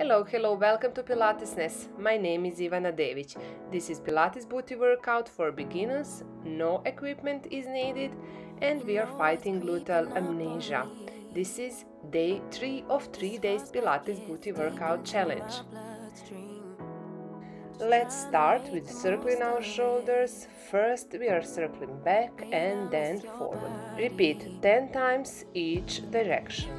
Hello, welcome to PilatesNess. My name is Ivana Dević. This is Pilates booty workout for beginners, no equipment is needed, and we are fighting gluteal amnesia. This is day 3 of 3 days Pilates booty workout challenge. Let's start with circling our shoulders. First we are circling back and then forward. Repeat 10 times each direction.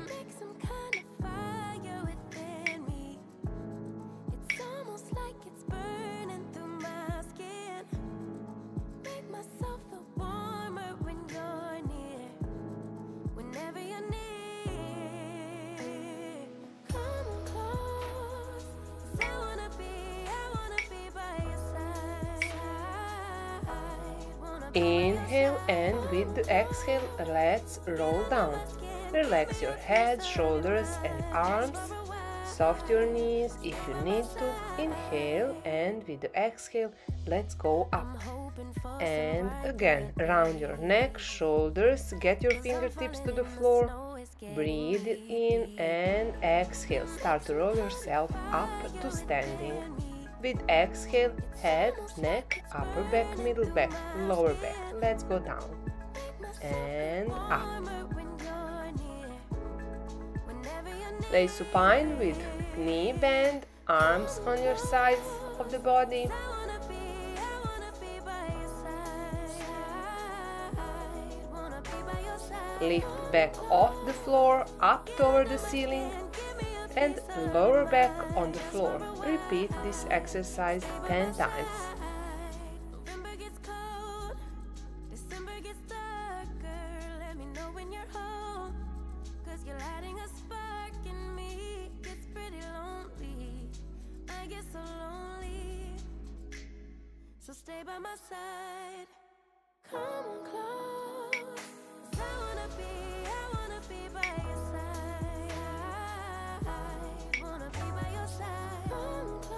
Inhale, and with the exhale, let's roll down. Relax your head, shoulders and arms. Soft your knees if you need to. Inhale, and with the exhale, let's go up. And again, round your neck, shoulders, get your fingertips to the floor. Breathe in and exhale. Start to roll yourself up to standing. With exhale, head, neck, upper back, middle back, lower back. Let's go down and up. Lay supine with knee bend, arms on your sides of the body. Lift back off the floor, up toward the ceiling, and lower back on the floor. Repeat this exercise 10 times.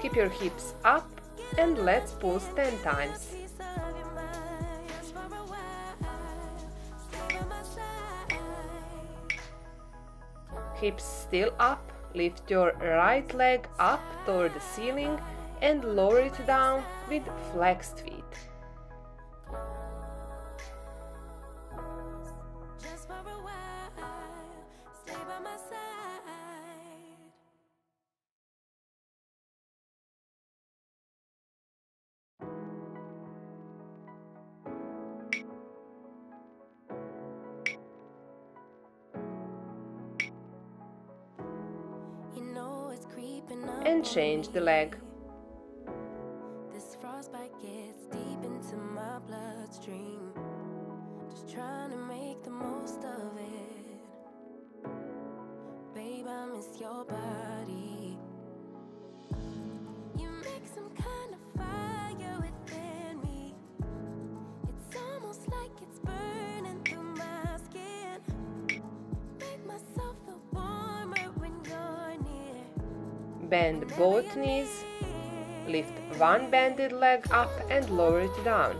Keep your hips up and let's pulse 10 times. Hips still up, lift your right leg up toward the ceiling and lower it down with flexed feet. And change the leg. This frostbite gets deep into my bloodstream. Just trying to make the most of it. Babe, I miss your body. You make some kind of fire within me. It's almost like it's burning through my skin. Make myself feel warmer when you're near. Bend both knees. Lift one bended leg up and lower it down.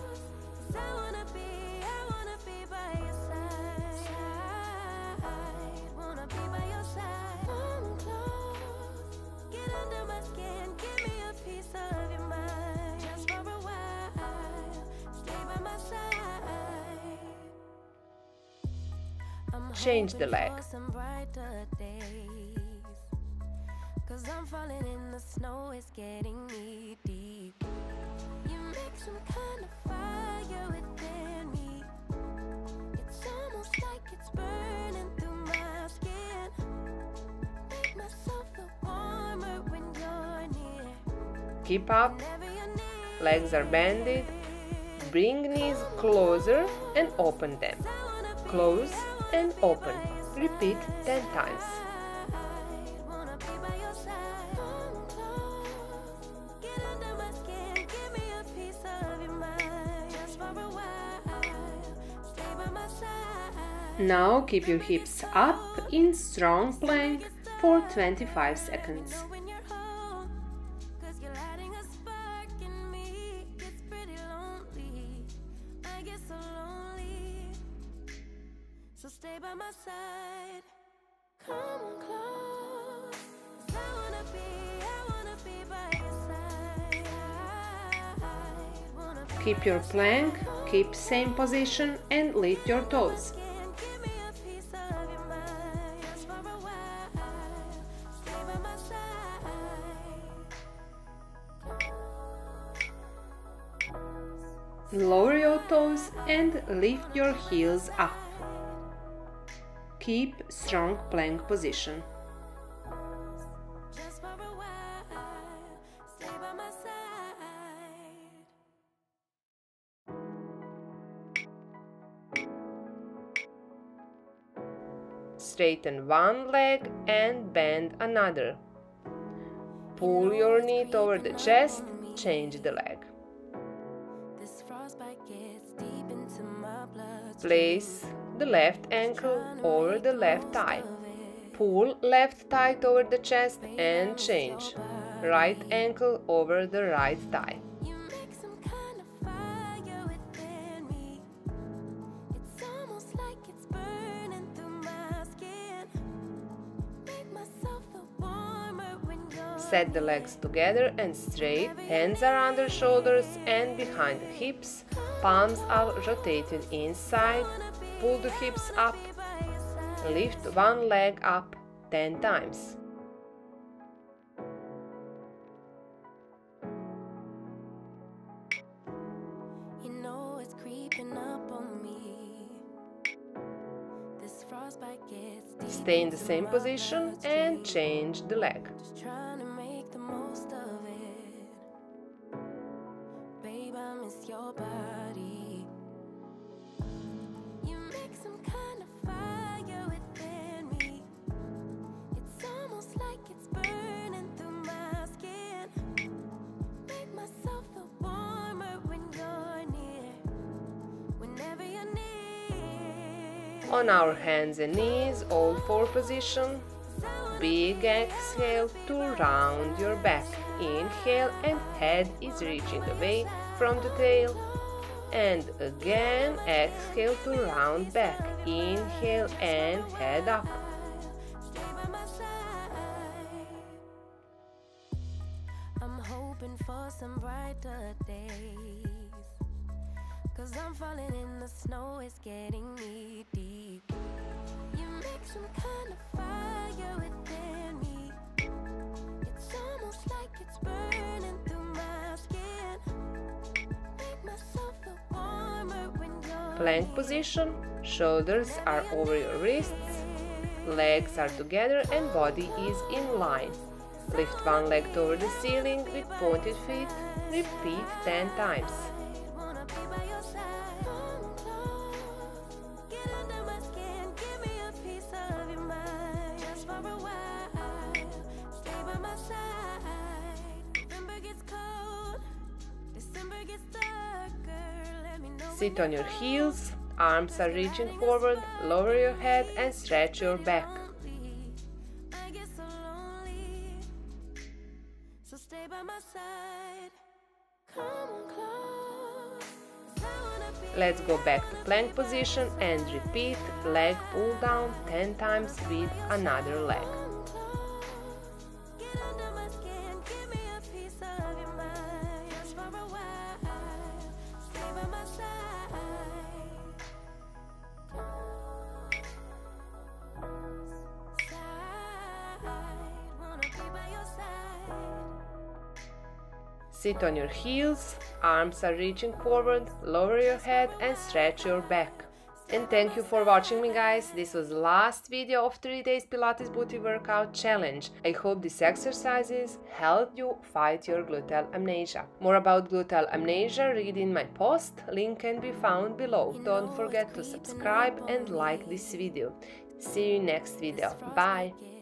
Change the leg. Keep up, legs are bended, bring knees closer and open them. Close and open. Repeat 10 times. Now keep your hips up in strong plank for 25 seconds. Side. Come on close, I wanna be Keep your plank, keep same position and lift your toes. Lower your toes and lift your heels up. Keep strong plank position. Straighten one leg and bend another. Pull your knee toward the chest, change the leg. Place the left ankle over the left thigh. Pull left thigh toward the chest and change. Right ankle over the right thigh. Set the legs together and straight, hands are under shoulders and behind the hips, palms are rotated inside, pull the hips up, lift one leg up 10 times. Stay in the same position and change the leg. On our hands and knees, all four position, big exhale to round your back, inhale and head is reaching away from the tail, and again exhale to round back, inhale and head up. I'm hoping for some brighter days. Cause I'm falling in the snow, it's getting me deep. You make some kind of fire within me. It's almost like it's burning through my skin. Make myself feel warmer when you're plank position, shoulders are over your wrists, legs are together and body is in line. Lift one leg toward the ceiling with pointed feet, repeat 10 times. Sit on your heels, arms are reaching forward, lower your head and stretch your back. Let's go back to plank position and repeat leg pull down 10 times with another leg. Sit on your heels, arms are reaching forward, lower your head and stretch your back. And thank you for watching me, guys. This was the last video of 3 days Pilates booty workout challenge. I hope these exercises helped you fight your gluteal amnesia. More about gluteal amnesia, read in my post, link can be found below. Don't forget to subscribe and like this video. See you next video. Bye!